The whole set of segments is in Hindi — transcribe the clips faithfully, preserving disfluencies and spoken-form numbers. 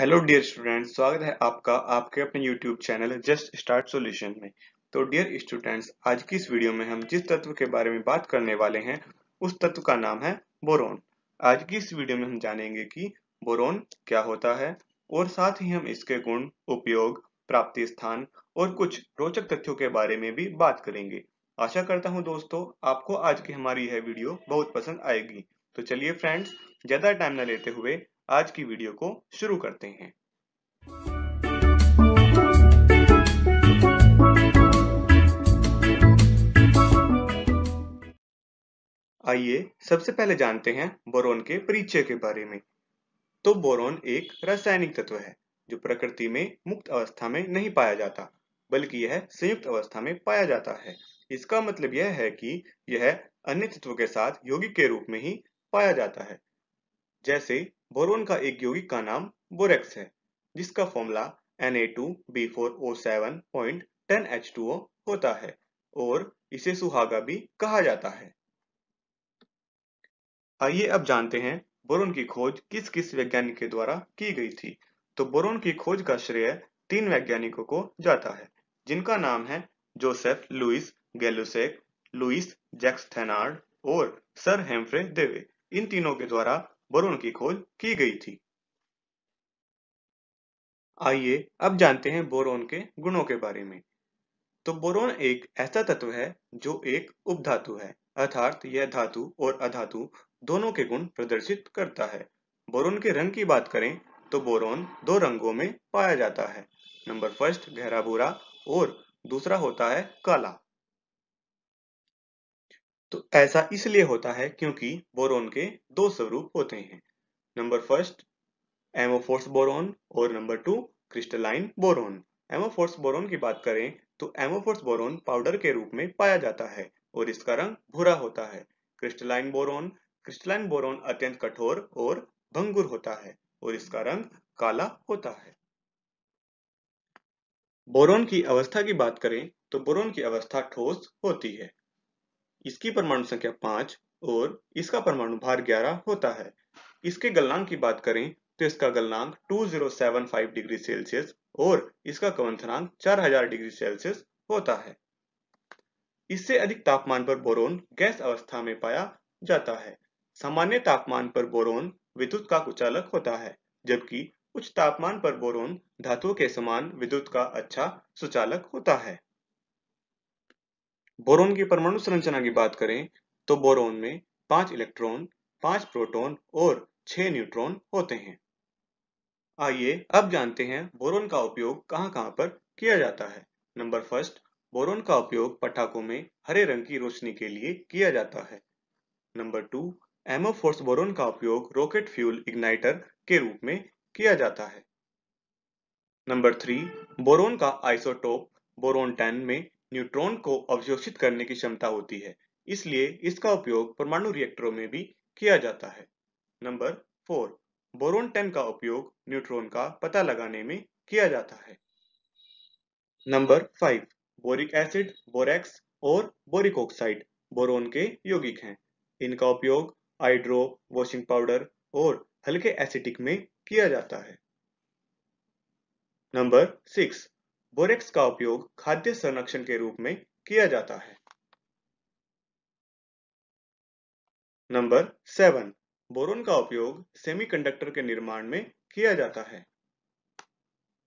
हेलो डियर स्टूडेंट्स, स्वागत है आपका आपके अपने YouTube channel just start solution में। तो डियर स्टूडेंट्स, आज की इस वीडियो में हम जिस तत्व के बारे में बात करने वाले हैं उस तत्व का नाम है बोरोन। आज की इस वीडियो में हम जानेंगे कि बोरोन क्या होता है और साथ ही हम इसके गुण, उपयोग, प्राप्ति स्थान और कुछ रोचक तथ्यों के बारे में भी बात करेंगे। आशा करता हूँ दोस्तों आपको आज की हमारी यह वीडियो बहुत पसंद आएगी। तो चलिए फ्रेंड्स, ज्यादा टाइम न लेते हुए आज की वीडियो को शुरू करते हैं। आइए सबसे पहले जानते हैं बोरोन के परिचय के बारे में। तो बोरोन एक रासायनिक तत्व है जो प्रकृति में मुक्त अवस्था में नहीं पाया जाता, बल्कि यह संयुक्त अवस्था में पाया जाता है। इसका मतलब यह है कि यह अन्य तत्वों के साथ यौगिक के रूप में ही पाया जाता है। जैसे बोरोन का एक यौगिक का नाम बोरेक्स है, जिसका formula N A two B four O seven point ten H two O होता है और इसे सुहागा भी कहा जाता है। आइए अब जानते हैं बोरोन की खोज किस किस वैज्ञानिक के द्वारा की गई थी। तो बोरोन की खोज का श्रेय तीन वैज्ञानिकों को जाता है, जिनका नाम है Joseph Louis Gay-Lussac, Louis Jacques Thenard और सर हेम्फ्रे देवे। इन तीनों के द्वारा बोरोन की खोज की गई थी। आइए अब जानते हैं बोरोन के गुणों के बारे में। तो बोरोन एक ऐसा तत्व है जो एक उपधातु है, अर्थात यह धातु और अधातु दोनों के गुण प्रदर्शित करता है। बोरोन के रंग की बात करें तो बोरोन दो रंगों में पाया जाता है। नंबर फर्स्ट गहरा भूरा और दूसरा होता है काला। तो ऐसा इसलिए होता है क्योंकि बोरोन के दो स्वरूप होते हैं। नंबर फर्स्ट एमोफोर्स बोरोन और number two crystalline boron. Amorphous boron की बात करें तो एमोफोर्स बोरोन पाउडर के रूप में पाया जाता है और इसका रंग भूरा होता है। क्रिस्टलाइन बोरोन क्रिस्टलाइन बोरोन अत्यंत कठोर और भंगुर होता है और इसका रंग काला होता है। बोरोन की अवस्था की बात करें तो बोरोन की अवस्था ठोस होती है। इसकी परमाणु संख्या पांच और इसका परमाणु भार ग्यारह होता है। इसके गलनांक की बात करें तो इसका गलनांक दो हज़ार पचहत्तर डिग्री सेल्सियस और इसका क्वथनांक चार हज़ार डिग्री सेल्सियस होता है। इससे अधिक तापमान पर बोरोन गैस अवस्था में पाया जाता है। सामान्य तापमान पर बोरोन विद्युत का कुचालक होता है, जबकि उच्च तापमान पर बोरोन धातुओं के समान विद्युत का अच्छा सुचालक होता है। बोरोन की परमाणु संरचना की बात करें तो बोरोन में पांच इलेक्ट्रॉन, पांच प्रोटॉन और छह न्यूट्रॉन होते हैं। आइए अब जानते हैं बोरोन का उपयोग कहां कहां पर किया जाता है। नंबर फर्स्ट बोरोन का उपयोग पटाखों में हरे रंग की रोशनी के लिए किया जाता है। नंबर टू एमोफोर्स बोरोन का उपयोग रॉकेट फ्यूल इग्नाइटर के रूप में किया जाता है। नंबर थ्री बोरोन का आइसोटोप बोरोन टेन में न्यूट्रॉन को अवशोषित करने की क्षमता होती है, इसलिए इसका उपयोग परमाणु रिएक्टरों में भी किया जाता है। नंबर फोर बोरोन टेन का उपयोग न्यूट्रॉन का पता लगाने में किया जाता है। Number five boric acid, borax और बोरिक ऑक्साइड बोरोन के यौगिक हैं। इनका उपयोग हाइड्रो, वॉशिंग पाउडर और हल्के एसिटिक में किया जाता है। नंबर सिक्स बोरेक्स का उपयोग खाद्य संरक्षण के रूप में किया जाता है। नंबर सेवन बोरोन का उपयोग सेमीकंडक्टर के निर्माण में किया जाता है।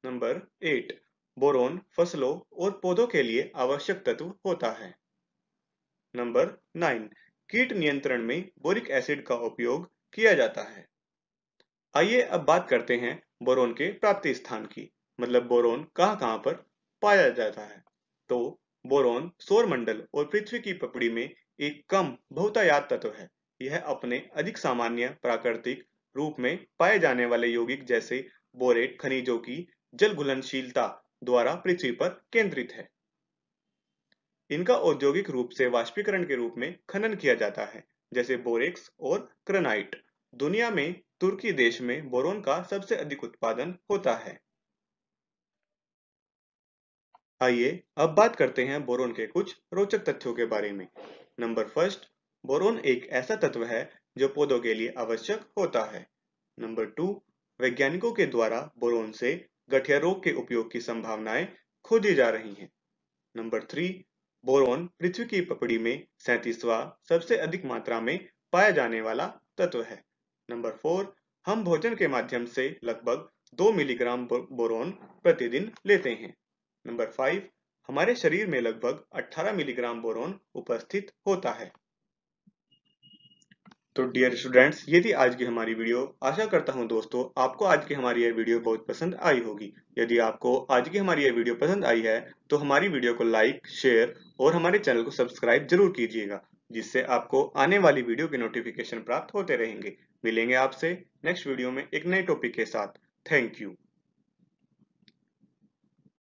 नंबर एट बोरोन फसलों और पौधों के लिए आवश्यक तत्व होता है। नंबर नाइन कीट नियंत्रण में बोरिक एसिड का उपयोग किया जाता है। आइए अब बात करते हैं बोरोन के प्राप्ति स्थान की, मतलब बोरोन कहां कहां पर पाया जाता है। तो बोरोन सौरमंडल और पृथ्वी की पपड़ी में एक कम बहुतायत तत्व है। यह अपने अधिक सामान्य प्राकृतिक रूप में पाए जाने वाले यौगिक जैसे बोरेट खनिजों की जल घुलनशीलता द्वारा पृथ्वी पर केंद्रित है। इनका औद्योगिक रूप से वाष्पीकरण के रूप में खनन किया जाता है, जैसे बोरेक्स और क्रनाइट। दुनिया में तुर्की देश में बोरोन का सबसे अधिक उत्पादन होता है। आइए अब बात करते हैं बोरोन के कुछ रोचक तथ्यों के बारे में। नंबर फर्स्ट बोरोन एक ऐसा तत्व है जो पौधों के लिए आवश्यक होता है। नंबर टू वैज्ञानिकों के द्वारा बोरोन से गठिया रोग के उपयोग की संभावनाएं खोजी जा रही हैं। नंबर थ्री, बोरोन पृथ्वी की पपड़ी में सैंतीसवां सबसे अधिक मात्रा में पाया जाने वाला तत्व है। नंबर फोर, हम भोजन के माध्यम से लगभग दो मिलीग्राम बोरोन प्रतिदिन लेते हैं। नंबर फाइव, हमारे शरीर में लगभग अठारह मिलीग्राम बोरोन उपस्थित होता है। तो डियर स्टूडेंट्स, ये थी आज की हमारी वीडियो। आशा करता हूं दोस्तों आपको आज की हमारी यह वीडियो बहुत पसंद आई होगी। यदि आपको आज की हमारी यह वीडियो पसंद आई है तो हमारी वीडियो को लाइक, शेयर और हमारे चैनल को सब्सक्राइब जरूर कीजिएगा, जिससे आपको आने वाली वीडियो के नोटिफिकेशन प्राप्त होते रहेंगे। मिलेंगे आपसे नेक्स्ट वीडियो में एक नए टॉपिक के साथ। Thank you.